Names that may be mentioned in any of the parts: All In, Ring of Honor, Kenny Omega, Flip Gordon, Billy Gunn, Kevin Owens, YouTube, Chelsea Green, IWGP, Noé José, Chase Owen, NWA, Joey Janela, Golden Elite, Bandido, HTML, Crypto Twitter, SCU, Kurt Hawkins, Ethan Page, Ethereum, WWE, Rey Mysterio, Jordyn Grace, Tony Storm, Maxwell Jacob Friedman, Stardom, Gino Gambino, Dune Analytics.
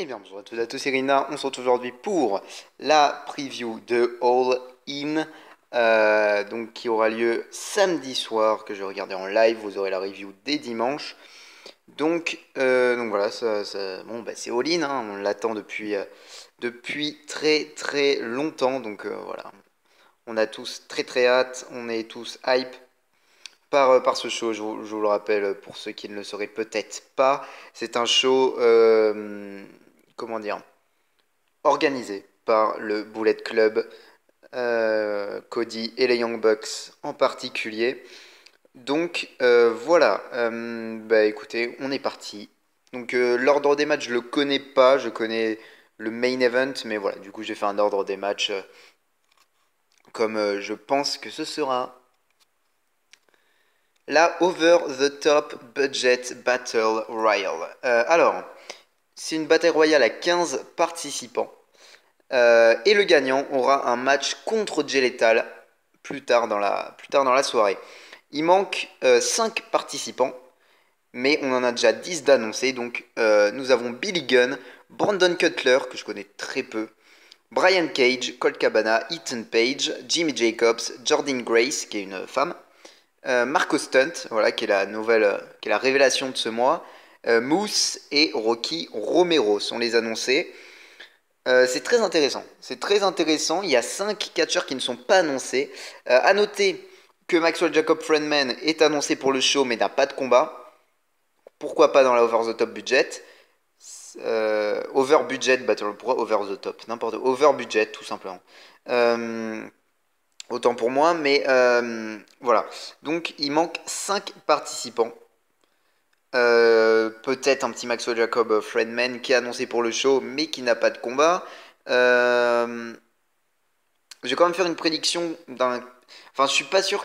Et bien bonjour à tous et Rina, on se retrouve aujourd'hui pour la preview de All In, donc qui aura lieu samedi soir, que je vais regarder en live. Vous aurez la review dès dimanche. Donc voilà, bon, bah, c'est All In, hein, on l'attend depuis très très longtemps. Donc voilà, on a tous très hâte, on est tous hype. Par ce show, je vous le rappelle, pour ceux qui ne le sauraient peut-être pas, c'est un show, comment dire, organisé par le Bullet Club, Cody et les Young Bucks en particulier. Donc voilà, bah écoutez, on est parti. Donc l'ordre des matchs, je le connais pas, je connais le main event, mais voilà, du coup j'ai fait un ordre des matchs comme je pense que ce sera. La Over the Top Budget Battle Royale. Alors, c'est une bataille royale à 15 participants. Et le gagnant aura un match contre Jay Lethal plus tard dans la soirée. Il manque 5 participants, mais on en a déjà 10 d'annoncés. Donc, nous avons Billy Gunn, Brandon Cutler, que je connais très peu, Brian Cage, Colt Cabana, Ethan Page, Jimmy Jacobs, Jordan Grace, qui est une femme, Marco Stunt, voilà, qui est la révélation de ce mois. Moose et Rocky Romero sont les annoncés. C'est très intéressant. Il y a 5 catcheurs qui ne sont pas annoncés. A noter que Maxwell Jacob Friedman est annoncé pour le show mais n'a pas de combat. Pourquoi pas dans la Over the Top Budget? Over Budget Battle. Pourquoi Over the Top? N'importe où. Over Budget tout simplement. Autant pour moi, mais voilà. Donc, il manque 5 participants. Peut-être un petit Maxwell Jacob Friedman qui est annoncé pour le show, mais qui n'a pas de combat. Je vais quand même faire une prédiction d'un... Enfin, je suis pas sûr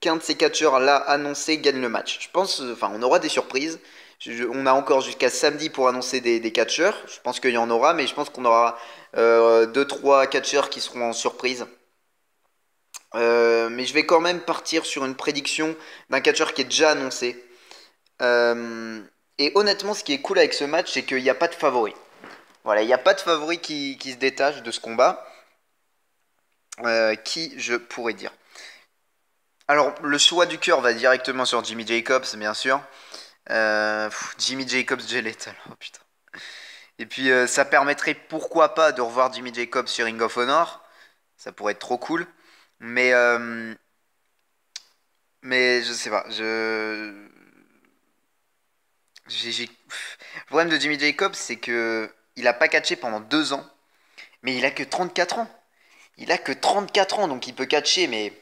qu'un de ces catcheurs-là annoncés gagne le match. Je pense... Enfin, on aura des surprises. On a encore jusqu'à samedi pour annoncer des catcheurs. Je pense qu'il y en aura, mais je pense qu'on aura 2-3 catcheurs qui seront en surprise. Mais je vais quand même partir sur une prédiction d'un catcheur qui est déjà annoncé. Et honnêtement, ce qui est cool avec ce match, c'est qu'il n'y a pas de favori. Voilà, il n'y a pas de favori qui se détache de ce combat. Qui je pourrais dire? Alors, le choix du cœur va directement sur Jimmy Jacobs, bien sûr. Jimmy Jacobs, Jay Lethal, oh putain. Et puis, ça permettrait, pourquoi pas, de revoir Jimmy Jacobs sur Ring of Honor. Ça pourrait être trop cool. Mais je sais pas, Le problème de Jimmy Jacobs, c'est que il a pas catché pendant 2 ans, mais il a que 34 ans. Donc il peut catcher, mais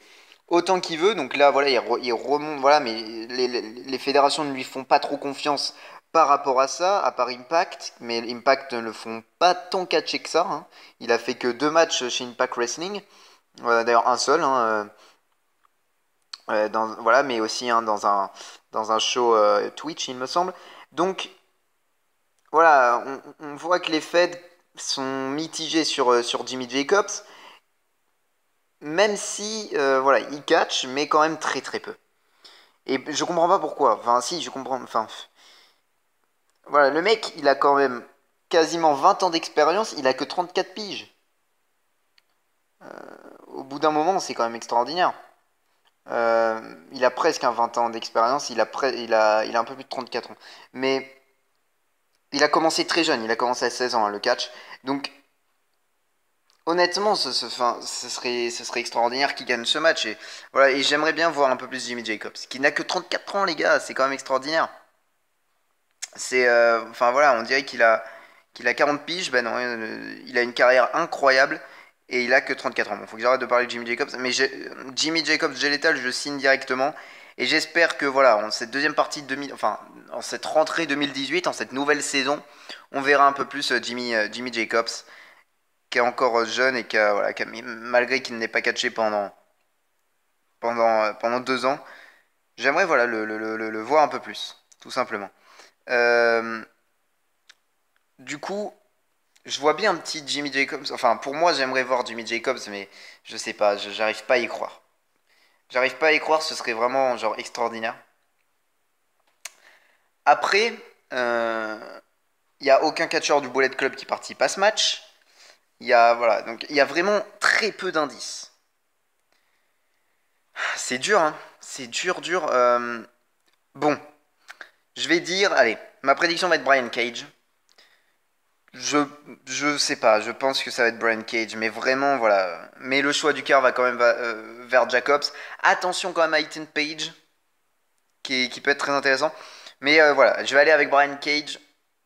autant qu'il veut. Donc là, voilà, il remonte, voilà, mais les fédérations ne lui font pas trop confiance par rapport à ça, à part Impact, mais Impact ne le font pas tant catcher que ça, hein. Il a fait que 2 matchs chez Impact Wrestling. D'ailleurs un seul, hein, voilà, mais aussi hein, dans un show Twitch, il me semble. Donc voilà, on voit que les feds sont mitigés sur Jimmy Jacobs, même si voilà, il catch, mais quand même très peu. Et je comprends pas pourquoi. Enfin si, je comprends. Enfin voilà, le mec, il a quand même quasiment 20 ans d'expérience, il a que 34 piges. Au bout d'un moment, c'est quand même extraordinaire. Il a presque 20 ans d'expérience, il a un peu plus de 34 ans. Mais il a commencé très jeune, il a commencé à 16 ans, hein, le catch. Donc honnêtement, ce serait extraordinaire qu'il gagne ce match. Et, voilà, et j'aimerais bien voir un peu plus Jimmy Jacobs, qui n'a que 34 ans les gars, c'est quand même extraordinaire. C'est, enfin voilà, on dirait qu'il a 40 piges, ben non, il a une carrière incroyable. Et il a que 34 ans. Bon, faut que j'arrête de parler de Jimmy Jacobs. Mais Jimmy Jacobs, Jay Lethal, je le signe directement. Et j'espère que, voilà, en cette deuxième partie de 2000, enfin, en cette rentrée 2018, en cette nouvelle saison, on verra un peu plus Jimmy Jacobs, qui est encore jeune et qui, voilà, malgré qu'il n'ait pas catché pendant 2 ans, j'aimerais, voilà, le voir un peu plus, tout simplement. Du coup... Je vois bien un petit Jimmy Jacobs. Enfin, pour moi, j'aimerais voir Jimmy Jacobs, mais je sais pas, j'arrive pas à y croire. Ce serait vraiment genre extraordinaire. Après, Il n'y a aucun catcheur du Bullet Club qui participe à ce match. Il y a, voilà, donc il y a vraiment très peu d'indices. C'est dur, hein. C'est dur, dur. Bon, je vais dire, allez, ma prédiction va être Brian Cage. Je sais pas, je pense que ça va être Brian Cage, mais vraiment, voilà. Mais le choix du cœur va quand même vers Jacobs. Attention quand même à Ethan Page, qui peut être très intéressant. Mais voilà, je vais aller avec Brian Cage,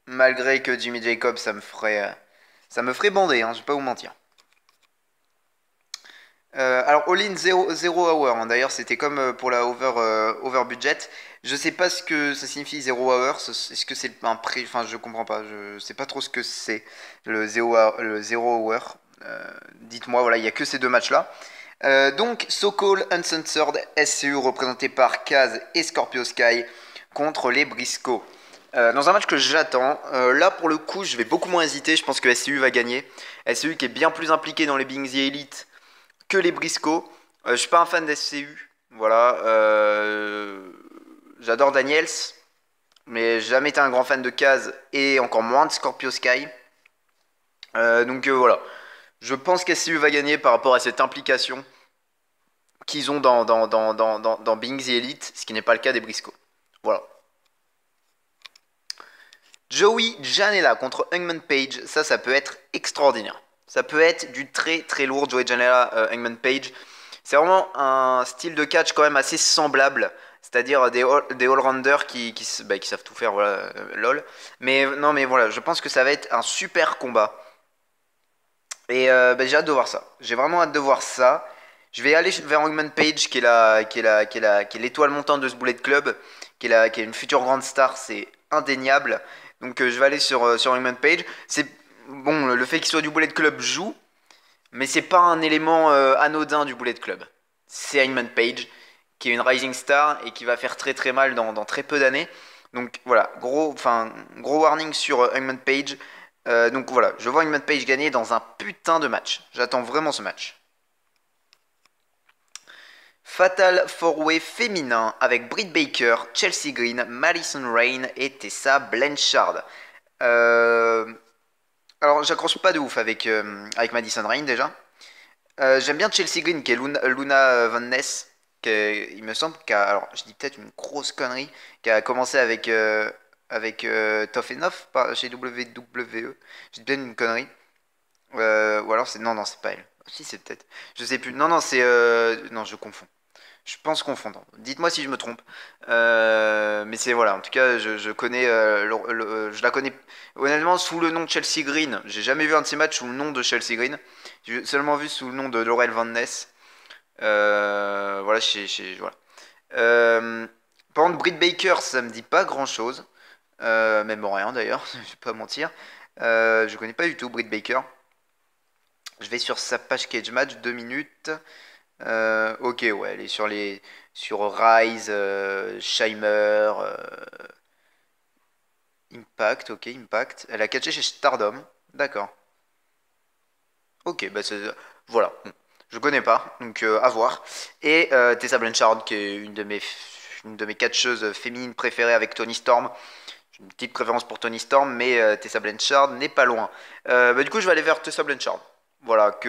malgré que Jimmy Jacobs, ça me ferait bander, hein, je vais pas vous mentir. Alors, All In 0 Hour, hein, d'ailleurs, c'était comme pour la over budget. Je sais pas ce que ça signifie 0 Hour, est-ce que c'est un prix, enfin je comprends pas, je sais pas trop ce que c'est le 0 Hour. Dites-moi, voilà, il n'y a que ces deux matchs-là. Donc, So-Called Uncensored SCU représenté par Kaz et Scorpio Sky contre les Briscoe. Dans un match que j'attends, là pour le coup je vais beaucoup moins hésiter, je pense que SCU va gagner. SCU qui est bien plus impliqué dans les Being the Elite que les Briscoe. Je suis pas un fan d'SCU, voilà. J'adore Daniels, mais j'ai jamais été un grand fan de Kaz et encore moins de Scorpio Sky. Donc voilà, je pense qu'SCU va gagner par rapport à cette implication qu'ils ont dans Being the Elite, ce qui n'est pas le cas des Briscoe. Voilà. Joey Janela contre Hangman Page, ça peut être extraordinaire. Ça peut être du très très lourd. Joey Janela, Hangman Page, c'est vraiment un style de catch quand même assez semblable. C'est-à-dire des all-rounders qui savent tout faire, voilà, lol. Mais non, mais voilà, je pense que ça va être un super combat. Et j'ai hâte de voir ça. J'ai vraiment hâte de voir ça. Je vais aller vers Hangman Page, qui est l'étoile montante de ce Bullet Club, qui est une future grande star, c'est indéniable. Donc je vais aller sur Hangman Page. C'est bon, le fait qu'il soit du Bullet Club joue, mais c'est pas un élément anodin du Bullet Club. C'est Hangman Page, qui est une rising star et qui va faire très très mal dans très peu d'années. Donc voilà, gros warning sur Hangman Page. Donc voilà, je vois Hangman Page gagner dans un putain de match. J'attends vraiment ce match. Fatal 4-Way féminin avec Britt Baker, Chelsea Green, Madison Rayne et Tessa Blanchard. Alors j'accroche pas de ouf avec Madison Rayne déjà. J'aime bien Chelsea Green qui est Luna Van Ness. Il me semble qu'à, alors je dis peut-être une grosse connerie, qui a commencé avec Tough Enough chez WWE. Je dis peut-être une connerie. Ou alors c'est... Non, c'est pas elle. Si, c'est peut-être... Je sais plus. Non, c'est... Non, je confonds. Je pense confondre. Dites-moi si je me trompe. Mais c'est... Voilà, en tout cas, je connais... je la connais... Honnêtement, sous le nom de Chelsea Green. J'ai jamais vu un de ces matchs sous le nom de Chelsea Green. J'ai seulement vu sous le nom de Laurel Van Ness. Voilà, voilà. Par contre, Britt Baker, ça me dit pas grand chose, même rien d'ailleurs, je vais pas mentir. Je connais pas du tout Britt Baker. Je vais sur sa page Cage Match, 2 minutes. Ok, ouais, elle est sur Rise, Shimer, Impact, ok, Impact. Elle a catché chez Stardom, d'accord. Ok, bah voilà. Je connais pas, donc à voir. Et Tessa Blanchard, qui est une de mes catcheuses féminines préférées avec Tony Storm. J'ai une petite préférence pour Tony Storm, mais Tessa Blanchard n'est pas loin. Du coup, je vais aller vers Tessa Blanchard. Voilà, qui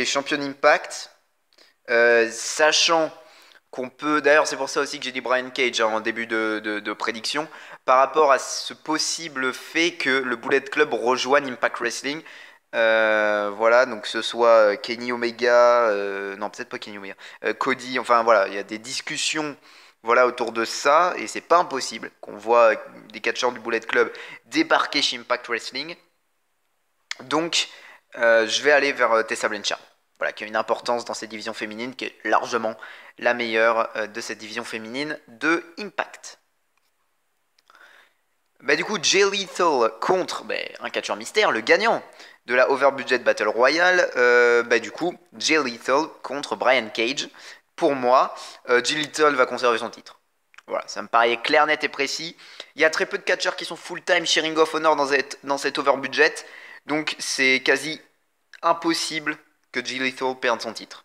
est championne Impact. Sachant qu'on peut... D'ailleurs, c'est pour ça aussi que j'ai dit Brian Cage, hein, en début de prédiction, par rapport à ce possible fait que le Bullet Club rejoigne Impact Wrestling. Voilà, donc que ce soit Kenny Omega, non peut-être pas Kenny Omega, Cody, enfin voilà, il y a des discussions, voilà, autour de ça, et c'est pas impossible qu'on voit des catcheurs du Bullet Club débarquer chez Impact Wrestling. Donc je vais aller vers Tessa Blanchard, voilà, qui a une importance dans cette division féminine, qui est largement la meilleure de cette division féminine de Impact. Du coup, Jay Lethal contre un catcheur mystère, le gagnant de la Over Budget Battle Royale. Du coup, Jay Lethal contre Brian Cage. Pour moi, Jay Lethal va conserver son titre. Voilà, ça me paraît clair, net et précis. Il y a très peu de catcheurs qui sont full-time chez Ring of Honor dans cette Over Budget. Donc, c'est quasi impossible que Jay Lethal perde son titre.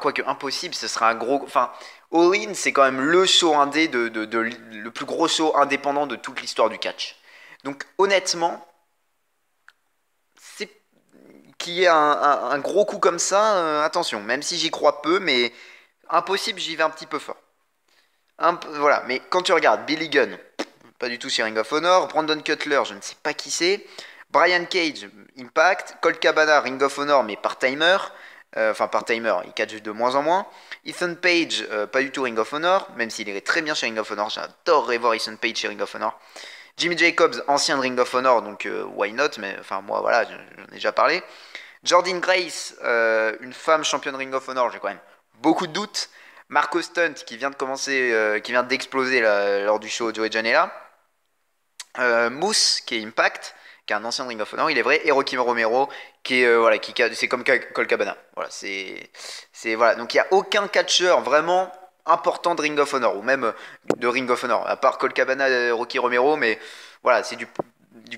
Quoique impossible, ce sera un gros... Enfin, All In, c'est quand même le show indé, le plus gros show indépendant de toute l'histoire du catch. Donc honnêtement, qu'il y ait un gros coup comme ça, attention, même si j'y crois peu, mais impossible, j'y vais un petit peu fort. Voilà, mais quand tu regardes, Billy Gunn, pas du tout sur Ring of Honor, Brandon Cutler, je ne sais pas qui c'est, Brian Cage, Impact, Colt Cabana, Ring of Honor, mais part-timer, enfin part-timer, il catch de moins en moins, Ethan Page, pas du tout Ring of Honor, même s'il irait très bien chez Ring of Honor, j'adorerais voir Ethan Page chez Ring of Honor, Jimmy Jacobs, ancien de Ring of Honor, donc why not, mais enfin moi voilà, j'en ai déjà parlé. Jordynne Grace, une femme championne Ring of Honor, j'ai quand même beaucoup de doutes. Marco Stunt qui vient de commencer, qui vient d'exploser lors du show Joey Janela. Moose qui est Impact, qui est un ancien de Ring of Honor, il est vrai. Et Rocky Romero qui est voilà, c'est comme Colt Cabana. Voilà, c'est voilà. Donc il n'y a aucun catcheur vraiment important de Ring of Honor, ou même de Ring of Honor, à part Colt Cabana, Rocky Romero, mais voilà, c'est du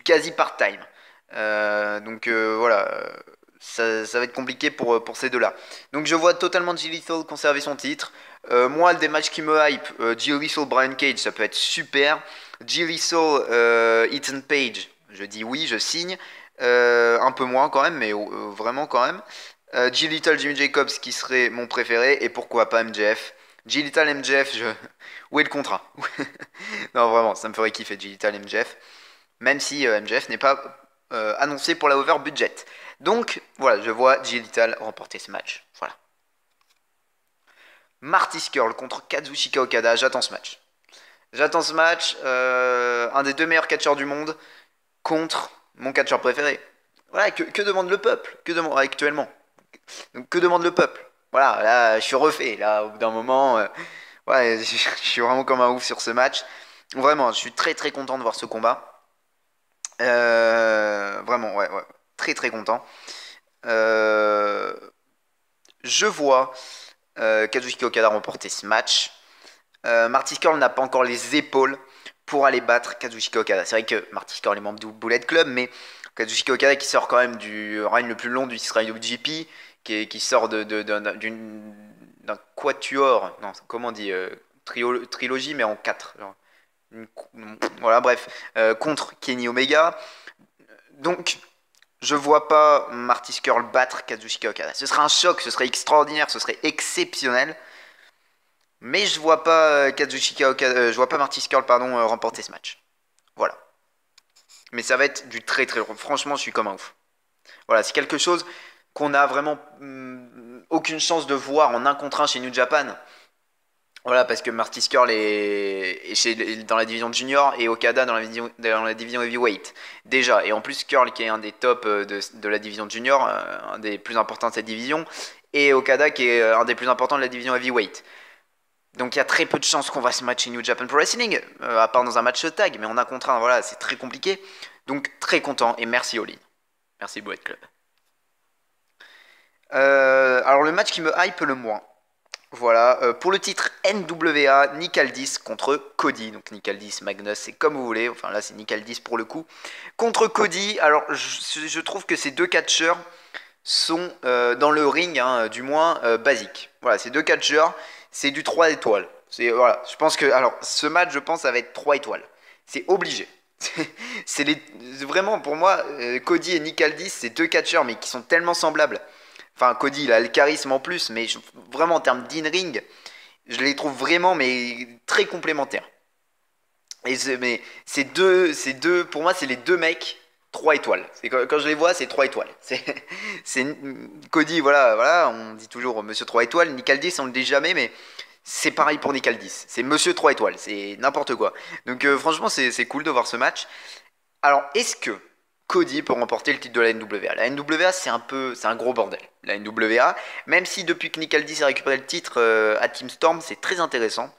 quasi part-time. Donc voilà, ça va être compliqué pour ces deux-là. Donc je vois totalement Jay Lethal conserver son titre. Moi, des matchs qui me hype, Jay Lethal, Brian Cage, ça peut être super. Jay Lethal, Ethan Page, je dis oui, je signe. Un peu moins quand même, mais vraiment quand même. Jay Lethal, Jimmy Jacobs, qui serait mon préféré, et pourquoi pas MJF. Jay Lethal, MJF, où est le contrat? Non, vraiment, ça me ferait kiffer Jay Lethal, MJF. Même si MJF n'est pas annoncé pour la over budget. Donc, voilà, je vois Jay Lethal remporter ce match. Voilà. Marty Scurll contre Kazuchika Okada. J'attends ce match. J'attends ce match. Un des deux meilleurs catcheurs du monde contre mon catcheur préféré. Voilà, que demande le peuple? Que demande actuellement? Donc, que demande le peuple? Voilà, là, je suis refait, là, au bout d'un moment, ouais, je suis vraiment comme un ouf sur ce match. Vraiment, je suis très très content de voir ce combat. Vraiment, ouais, très très content. Je vois Kazuchika Okada remporter ce match. Marty Scurll n'a pas encore les épaules pour aller battre Kazuchika Okada. C'est vrai que Marty Scurll est membre du Bullet Club, mais Kazuchika Okada qui sort quand même du règne le plus long du IWGP, qui sort d'un quatuor, non, comment on dit, trilogie, mais en 4. Genre, voilà, bref, contre Kenny Omega. Donc, je vois pas Marty Scurll battre Kazuchika Okada. Ce serait un choc, ce serait extraordinaire, ce serait exceptionnel. Mais je vois pas Kazuchika Okada, je vois pas Marty Scurll, pardon, remporter ce match. Voilà. Mais ça va être du très très long. Franchement, je suis comme un ouf. Voilà, c'est quelque chose qu'on a vraiment aucune chance de voir en 1 contre 1 chez New Japan. Voilà, parce que Marty Scurll est dans la division junior et Okada dans la division heavyweight. Déjà, et en plus Scurll qui est un des tops de la division junior, un des plus importants de cette division, et Okada qui est un des plus importants de la division heavyweight. Donc il y a très peu de chances qu'on va se matcher New Japan Pro Wrestling, à part dans un match tag, mais en 1 contre 1, voilà, c'est très compliqué. Donc très content, et merci All In. Merci Bullet Club. Alors le match qui me hype le moins, voilà, pour le titre NWA, Nick Aldis contre Cody, donc Nick Aldis, Magnus, c'est comme vous voulez, enfin là c'est Nick Aldis pour le coup, contre Cody. Alors je trouve que ces deux catcheurs sont dans le ring, hein, du moins basique, voilà, ces deux catcheurs, c'est du 3 étoiles, voilà, je pense que, alors ce match je pense ça va être 3 étoiles, c'est obligé. Vraiment pour moi, Cody et Nick Aldis, c'est deux catcheurs mais qui sont tellement semblables. Enfin, Cody, il a le charisme en plus, mais vraiment en termes d'in-ring, je les trouve vraiment mais très complémentaires. Et mais ces deux, pour moi, c'est les deux mecs 3 étoiles. Quand je les vois, c'est 3 étoiles. Cody, voilà, on dit toujours Monsieur 3 étoiles. Nick Aldis, on ne le dit jamais, mais c'est pareil pour Nick Aldis. C'est Monsieur 3 étoiles, c'est n'importe quoi. Donc franchement, c'est cool de voir ce match. Alors, est-ce que Cody peut remporter le titre de la NWA? La NWA, c'est un gros bordel. La NWA, même si depuis que Nick Aldis a récupéré le titre à Team Storm, c'est très intéressant.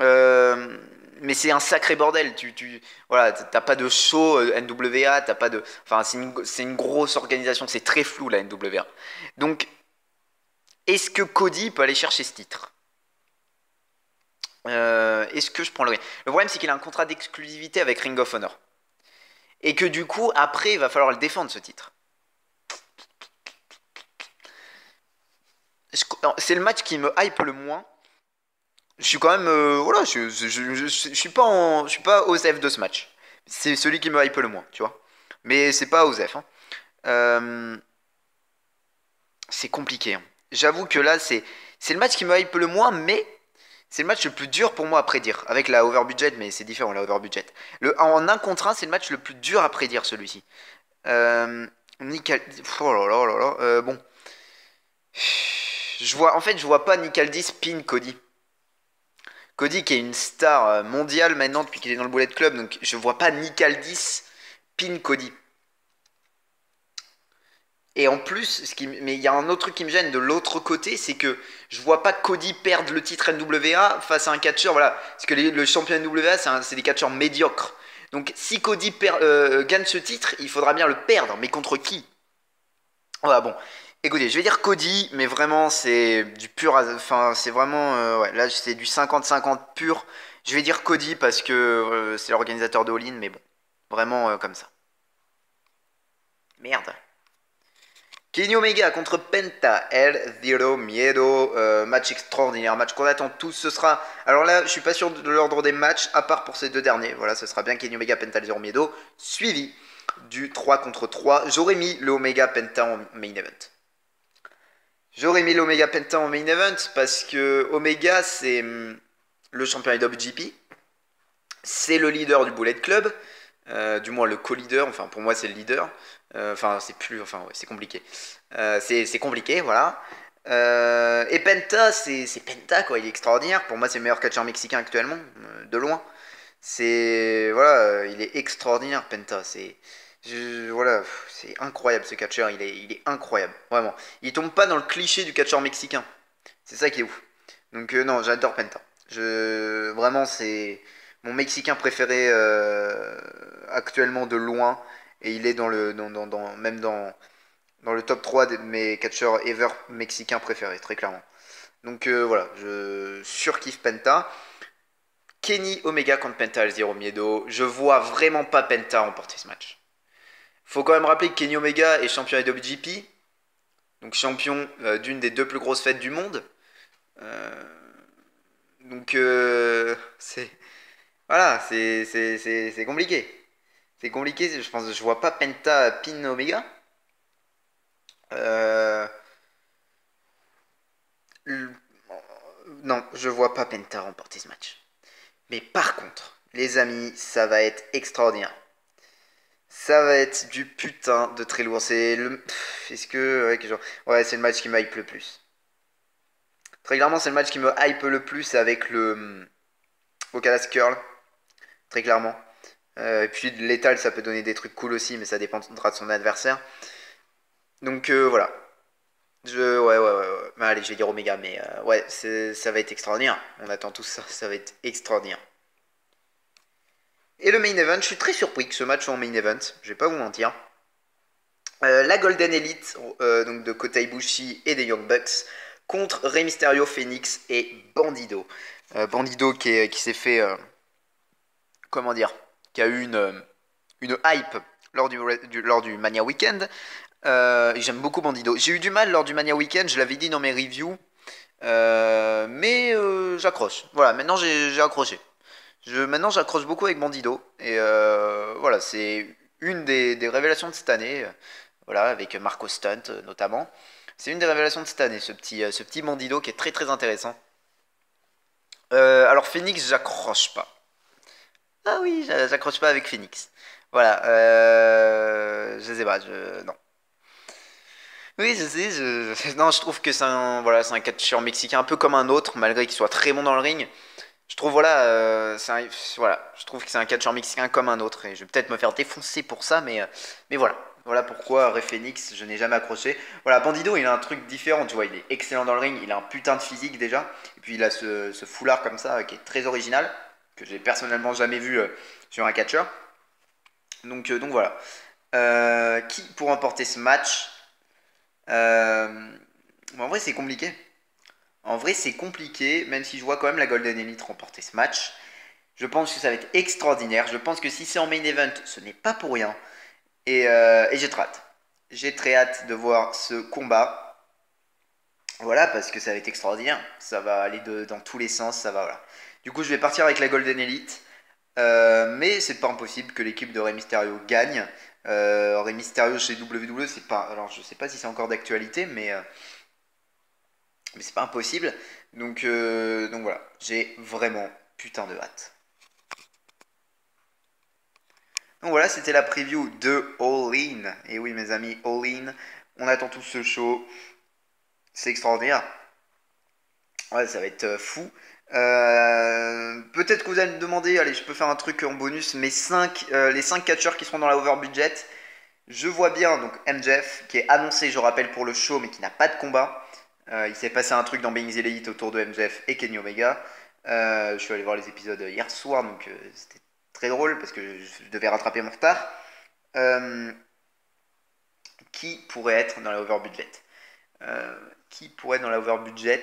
Mais c'est un sacré bordel. Voilà, t'as pas de show NWA, t'as pas de. Enfin, c'est une grosse organisation. C'est très flou la NWA. Donc, est-ce que Cody peut aller chercher ce titre? Est-ce que je prends le risque? Le problème, c'est qu'il a un contrat d'exclusivité avec Ring of Honor. Et que du coup, après, il va falloir le défendre, ce titre. C'est le match qui me hype le moins. je suis quand même voilà, je suis pas Osef de ce match. C'est celui qui me hype le moins, tu vois. Mais c'est pas Osef. Hein. C'est compliqué. Hein. J'avoue que là, c'est le match qui me hype le moins, mais c'est le match le plus dur pour moi à prédire. Avec la over budget, mais c'est différent la over budget. En 1 contre 1, c'est le match le plus dur à prédire celui-ci. Nickel. Oh là là là là. Bon. Je vois pas Nick Aldis pin Cody. Cody qui est une star mondiale maintenant depuis qu'il est dans le Bullet Club. Donc je vois pas Nick Aldis pin Cody. Et en plus, mais il y a un autre truc qui me gêne de l'autre côté, c'est que je vois pas Cody perdre le titre NWA face à un catcheur. Voilà, parce que le champion NWA, c'est des catcheurs médiocres. Donc si Cody gagne ce titre, il faudra bien le perdre. Mais contre qui? Voilà, bon. Écoutez, je vais dire Cody, mais vraiment, c'est du pur... Enfin, c'est vraiment... ouais, là, c'est du 50-50 pur. Je vais dire Cody parce que c'est l'organisateur de All In, mais bon. Vraiment comme ça. Merde. Kenny Omega contre Penta El Zero Miedo, match extraordinaire, match qu'on attend tous, ce sera... Alors là, je suis pas sûr de l'ordre des matchs, à part pour ces deux derniers, voilà, ce sera bien Kenny Omega, Penta El Zero Miedo, suivi du 3 contre 3, j'aurais mis le Omega Penta en main event. J'aurais mis l'Omega Penta en main event, parce que Omega, c'est le champion IWGP, c'est le leader du Bullet Club, du moins le co-leader, enfin pour moi c'est le leader, enfin c'est plus, enfin ouais, c'est compliqué, c'est compliqué, voilà, et Penta, c'est Penta quoi, il est extraordinaire, pour moi c'est le meilleur catcheur mexicain actuellement, de loin, c'est, voilà, il est extraordinaire Penta, c'est, voilà, c'est incroyable ce catcheur, il est incroyable, vraiment, il tombe pas dans le cliché du catcheur mexicain, c'est ça qui est ouf, donc non, j'adore Penta, vraiment c'est... Mon Mexicain préféré actuellement de loin, et il est même dans le top 3 de mes catcheurs ever mexicains préférés, très clairement. Donc voilà, je surkiffe Penta. Kenny Omega contre Penta El Zero Miedo, je vois vraiment pas Penta remporter ce match. Faut quand même rappeler que Kenny Omega est champion IWGP, donc champion d'une des deux plus grosses fêtes du monde. Donc c'est... Voilà, c'est compliqué. C'est compliqué, je pense, je vois pas Penta pin Omega. Non, je vois pas Penta remporter ce match. Mais par contre, les amis, ça va être extraordinaire. Ça va être du putain de très lourd. C'est le... Est-ce que... Ouais, c'est le match qui me hype le plus. Très clairement, c'est le match qui me hype le plus avec le... Okada Scurll. Très clairement. Et puis de l'étal, ça peut donner des trucs cool aussi, mais ça dépendra de son adversaire. Donc voilà. Ouais. Bah, allez, je vais dire Omega, mais ouais, ça va être extraordinaire. On attend tout ça, ça va être extraordinaire. Et le main event, je suis très surpris que ce match soit en main event, je vais pas vous mentir. La Golden Elite, donc de Kota Ibushi et des Young Bucks, contre Rey Mysterio, Fénix et Bandido. Bandido qui s'est fait... comment dire, qui a eu une hype lors du Mania Weekend. J'aime beaucoup Bandido. J'ai eu du mal lors du Mania Weekend, je l'avais dit dans mes reviews. Mais j'accroche. Voilà, maintenant j'ai accroché. Maintenant j'accroche beaucoup avec Bandido. Et voilà, c'est une des révélations de cette année. Voilà, avec Marco Stunt notamment. C'est une des révélations de cette année, ce petit Bandido qui est très très intéressant. Alors Fénix, j'accroche pas. Ah oui, j'accroche pas avec Fénix. Voilà, je sais pas, non. Oui, je sais, non, je trouve que c'est un catcheur mexicain un peu comme un autre, malgré qu'il soit très bon dans le ring. Je trouve, voilà, voilà, je trouve que c'est un catcheur mexicain comme un autre, et je vais peut-être me faire défoncer pour ça, mais voilà. Voilà pourquoi Rey Fénix, je n'ai jamais accroché. Voilà, Bandido, il a un truc différent, tu vois, il est excellent dans le ring, il a un putain de physique déjà, et puis il a ce foulard comme ça qui est très original, que j'ai personnellement jamais vu sur un catcheur. Donc voilà. Qui pour remporter ce match? En vrai, c'est compliqué. En vrai, c'est compliqué, même si je vois quand même la Golden Elite remporter ce match. Je pense que ça va être extraordinaire. Je pense que si c'est en main event, ce n'est pas pour rien. Et j'ai très hâte de voir ce combat. Voilà, parce que ça va être extraordinaire. Ça va aller dans tous les sens, ça va, voilà. Du coup, je vais partir avec la Golden Elite. Mais c'est pas impossible que l'équipe de Rey Mysterio gagne. Rey Mysterio chez WWE, c'est pas... Alors, je sais pas si c'est encore d'actualité, mais c'est pas impossible. Donc voilà, j'ai vraiment putain de hâte. Donc voilà, c'était la preview de All In. Et oui, mes amis, All In. On attend tous ce show. C'est extraordinaire. Ouais, ça va être fou. Peut-être que vous allez me demander, allez, je peux faire un truc en bonus, mais les 5 catcheurs qui seront dans la over budget. Je vois bien, donc MJF, qui est annoncé, je rappelle, pour le show, mais qui n'a pas de combat. Il s'est passé un truc dans Being the Elite autour de MJF et Kenny Omega. Je suis allé voir les épisodes hier soir, donc c'était très drôle, parce que je devais rattraper mon retard. Qui pourrait être dans la over budget? Qui pourrait être dans la over budget?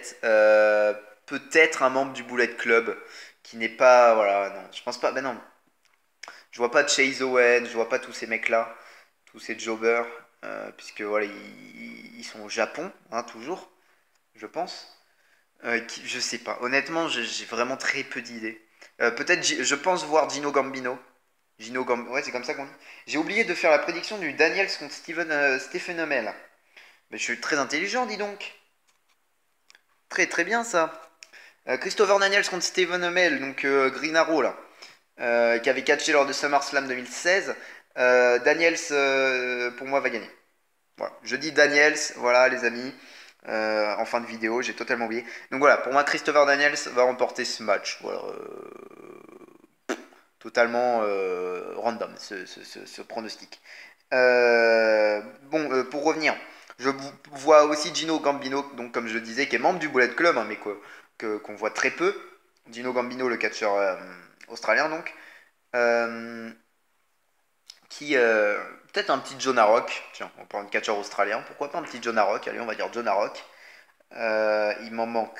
Peut-être un membre du Bullet Club qui n'est pas... Voilà, non, je pense pas. Ben non. Je vois pas Chase Owen, je vois pas tous ces mecs-là, tous ces jobbers, puisque voilà, ils sont au Japon, hein, toujours, je pense. Je sais pas. Honnêtement, j'ai vraiment très peu d'idées. Peut-être, je pense voir Gino Gambino. Gino Gambino, ouais, c'est comme ça qu'on dit. J'ai oublié de faire la prédiction du Daniels contre Stephen Amell. Mais je suis très intelligent, dis donc. Très très bien ça. Christopher Daniels contre Stephen Amell, donc Green Arrow là, qui avait catché lors de SummerSlam 2016. Daniels, pour moi, va gagner. Voilà. Je dis Daniels, voilà les amis, en fin de vidéo, j'ai totalement oublié. Donc voilà, pour moi, Christopher Daniels va remporter ce match. Voilà, totalement random ce pronostic. Bon, pour revenir... Je vois aussi Gino Gambino, donc comme je le disais, qui est membre du Bullet Club, hein, mais qu'on voit très peu. Gino Gambino, le catcheur australien, donc. Peut-être un petit Jonah Rock. Tiens, on prend un catcheur australien. Pourquoi pas un petit Jonah Rock? Allez, on va dire Jonah Rock. Il m'en manque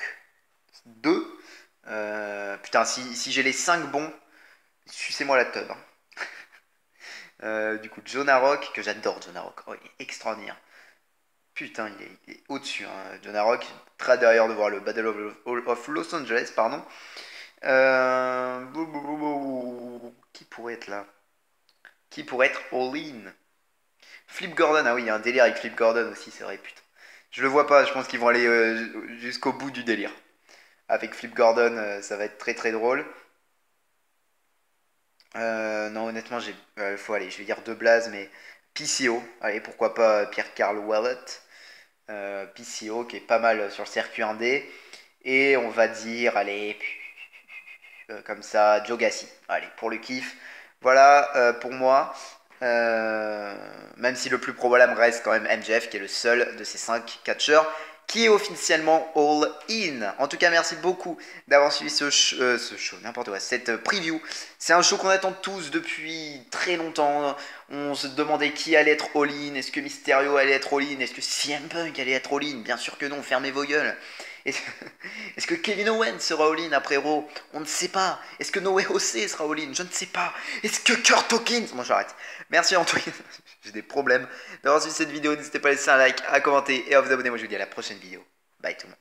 2. Putain, si j'ai les 5 bons, sucez-moi la teub. Hein. Du coup, Jonah Rock, que j'adore, Jonah Rock. Oh, il est extraordinaire. Putain, il est au-dessus, hein. Jonah Rock, très derrière de voir le Battle of Los Angeles, pardon. Qui pourrait être là? Qui pourrait être All In? Flip Gordon, ah oui, il y a un délire avec Flip Gordon aussi, c'est vrai, putain. Je le vois pas, je pense qu'ils vont aller jusqu'au bout du délire. Avec Flip Gordon, ça va être très très drôle. Non, honnêtement, faut aller, je vais dire De Blaze, mais... PCO, allez, pourquoi pas Pierre-Carl Wallet, PCO qui est pas mal sur le circuit indé, et on va dire, allez, comme ça, Joe Gassi, allez, pour le kiff, voilà, pour moi, même si le plus probable reste quand même MJF, qui est le seul de ces 5 catcheurs, qui est officiellement All In. En tout cas, merci beaucoup d'avoir suivi ce show, n'importe quoi, cette preview. C'est un show qu'on attend tous depuis très longtemps. On se demandait qui allait être All In. Est-ce que Mysterio allait être All In? Est-ce que CM Punk allait être All In? Bien sûr que non, fermez vos gueules. Est-ce que Kevin Owens sera All In après Raw? On ne sait pas. Est-ce que Noé José sera All In? Je ne sais pas. Est-ce que Kurt Hawkins... Bon, j'arrête. Merci Antoine. J'ai des problèmes d'avoir suivi cette vidéo. N'hésitez pas à laisser un like, à commenter et à vous abonner. Moi, je vous dis à la prochaine vidéo. Bye tout le monde.